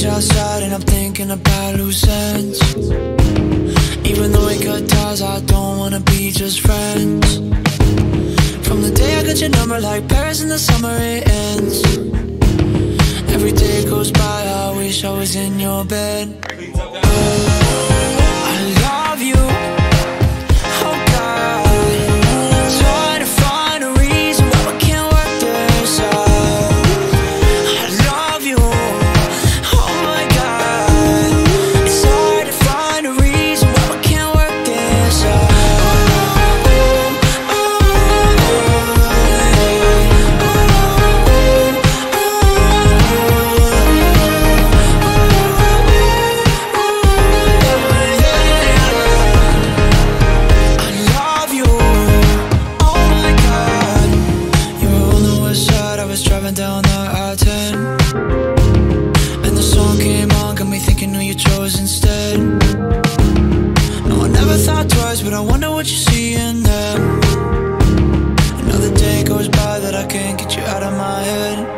It's outside and I'm thinking about loose ends. Even though we cut ties, I don't wanna be just friends. From the day I got your number, like Paris in the summer, it ends. Every day goes by, I wish I was in your bed. Down the I-10, and the song came on, got me thinking who you chose instead. No, I never thought twice, but I wonder what you see in them. Another day goes by that I can't get you out of my head.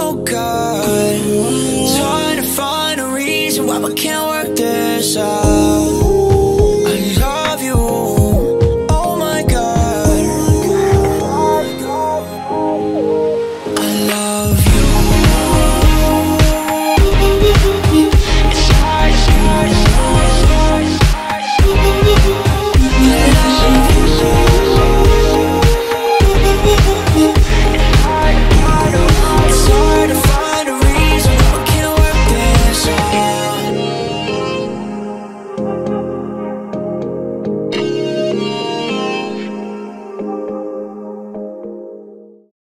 Oh God, trying to find a reason why we can't work this out.